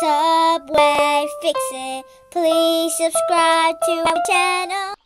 Subway Fix It. Please subscribe to our channel.